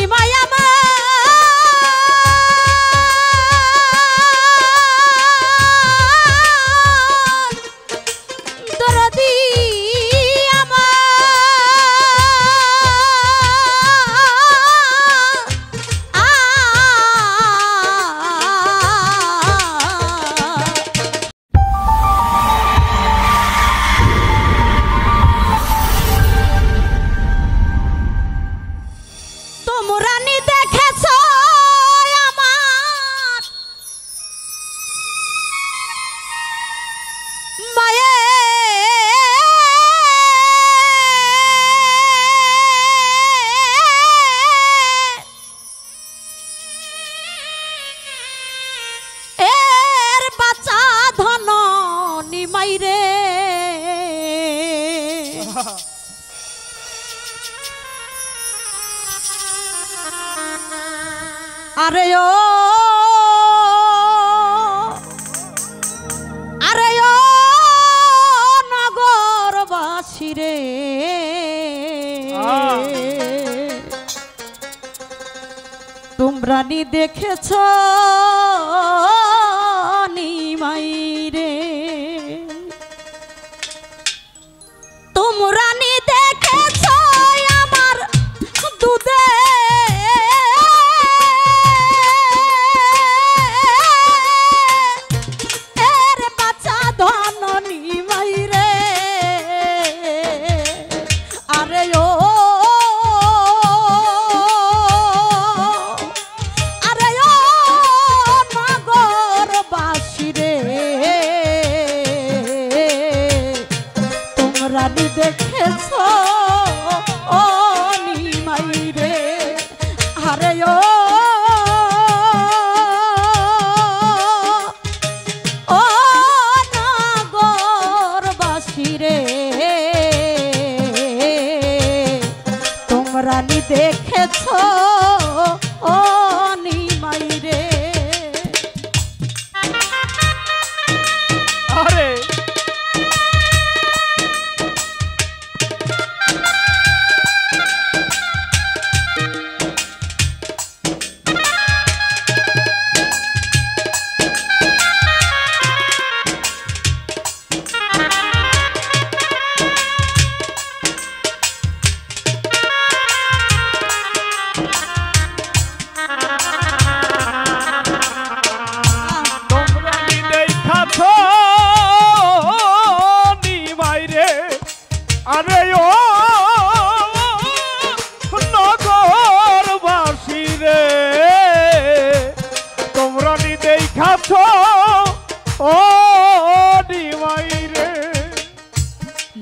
নিমাই আমার দরদি अरे ओ नगर बासी रे तुमरा नी देखेछो निमाई रे तुमरा नी देखेछो आमार दूधे तोमरा नी देखेछो निमाई रे। अरे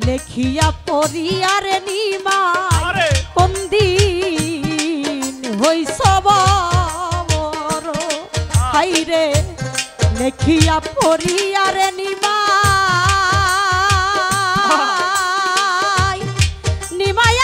लिखिया परिया रे निमाई बंदी होई सबोरो हाय रे लिखिया परिया रे निमाई निमाई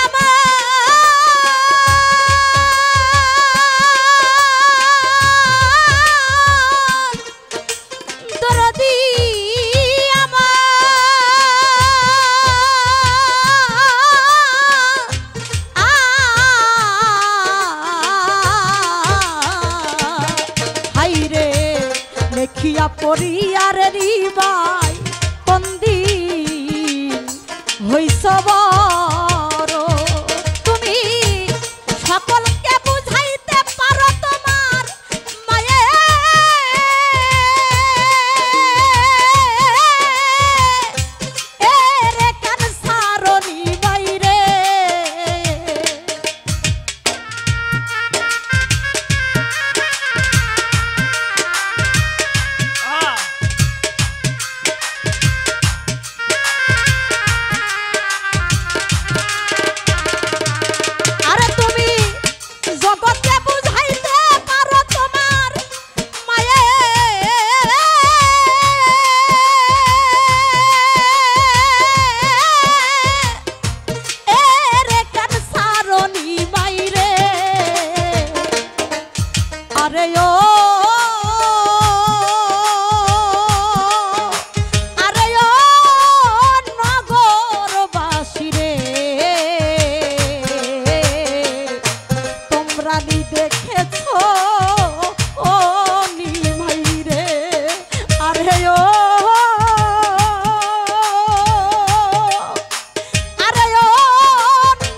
या परिया रे निमाई बंदी होई सबोरो तुमी सकल के बुझाइते पारो तोमार माये एरे कान सारो निमाई रे तोमरा नी देखेछो निमाई रे अरे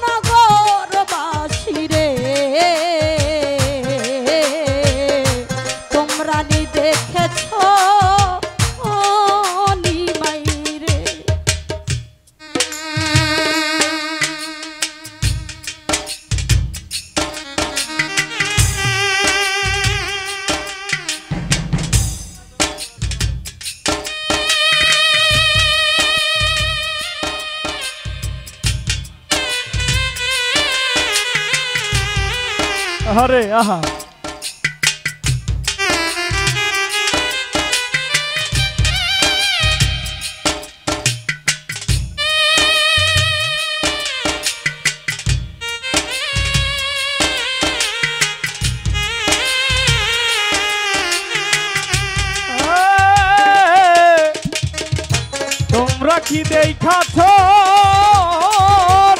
नगरबासी रे तोमरा नी देखेछो हरे आहा तोमरा की देखेछो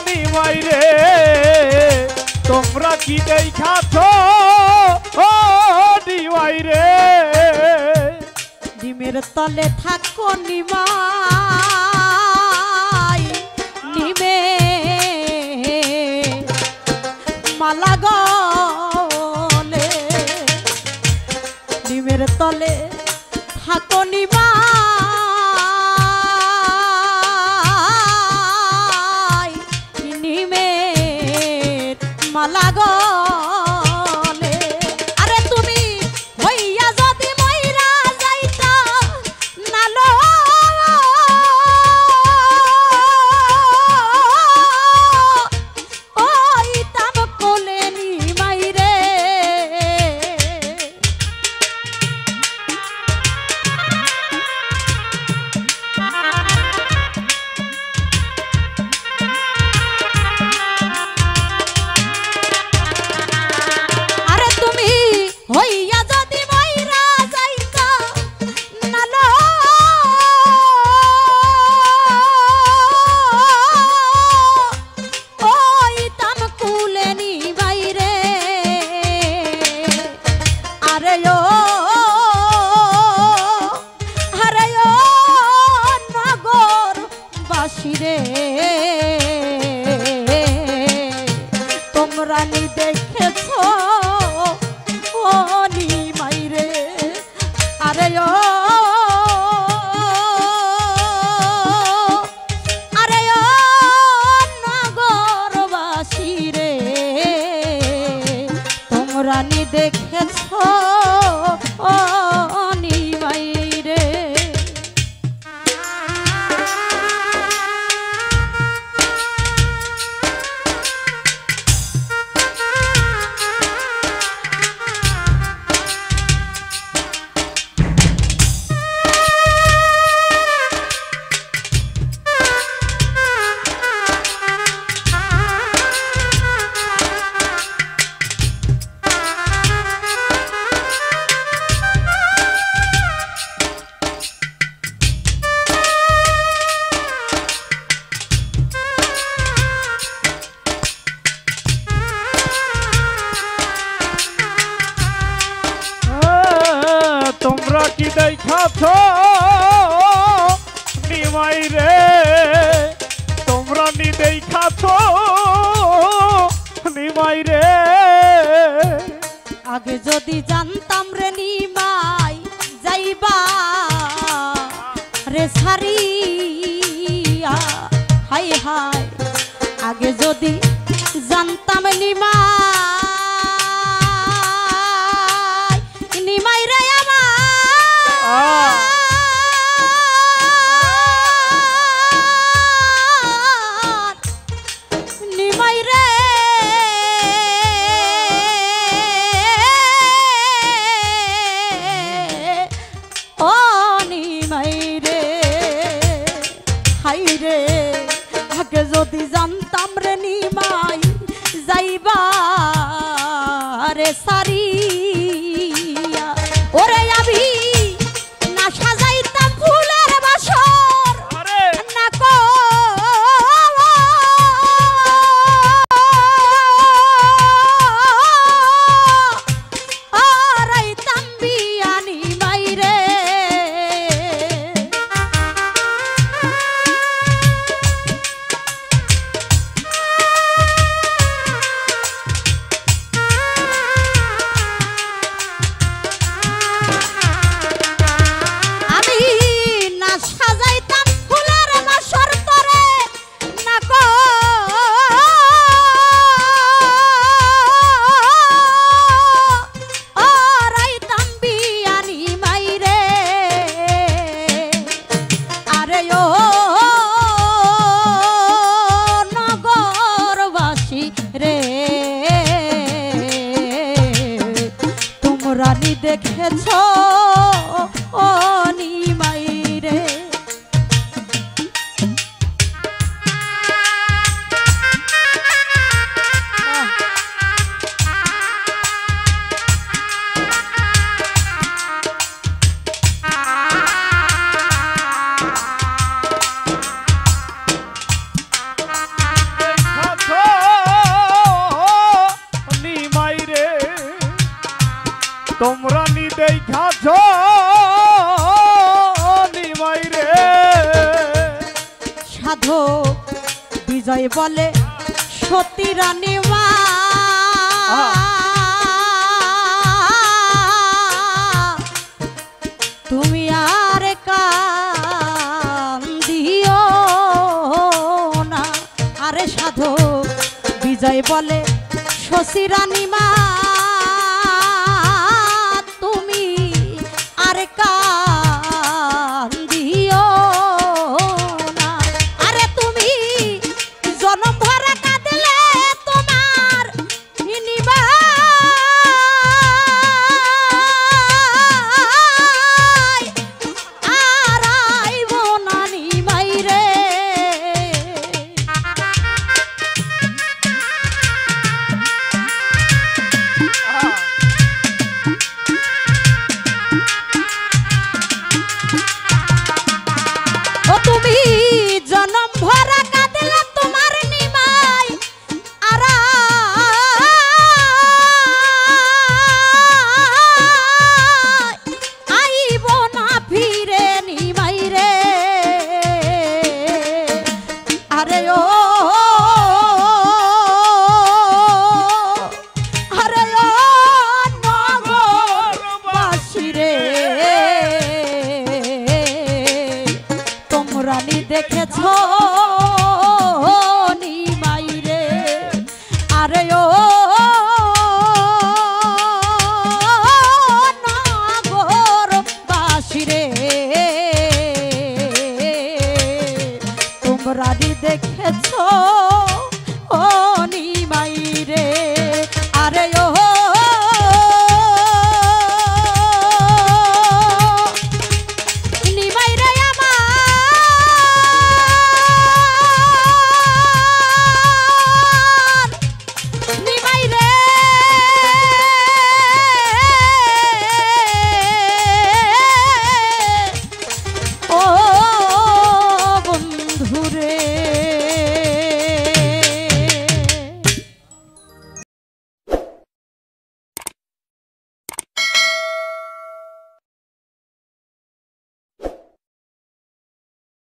निमाई रे तोमरा की देखेछो निमाई रे निमेर तले थाको निमाई निमे माला गले निमेर तले थाको निमाई निमे माला तोमरा नी देखेछो निमाई रे अरे नगरबासी रे तोमरा नी देखेछो निमाई रे तोमरा की देखेछो निमाई रे तोमरा नी देखेछो निमाई रे आगे जदि जानताम रे निमाई जाइबा रे सारिया हाय हाय आगे जदि जानताम निमाई रे सारिया ओरे अभी ना सजाइता फुलेर बसर ना को तोमरा नि देखेछो निमाई रे तोमरा नि देखछो निमाई रे साधो विजय बोले सती रानी मा तुमी आर कांदियो ना अरे साधो विजय बोले सती रानी मा देखেছো নিমাই রে আরে ও নগরবাসী রে তোমরা নি দেখেছো নিমাই রে আরে ও धुरे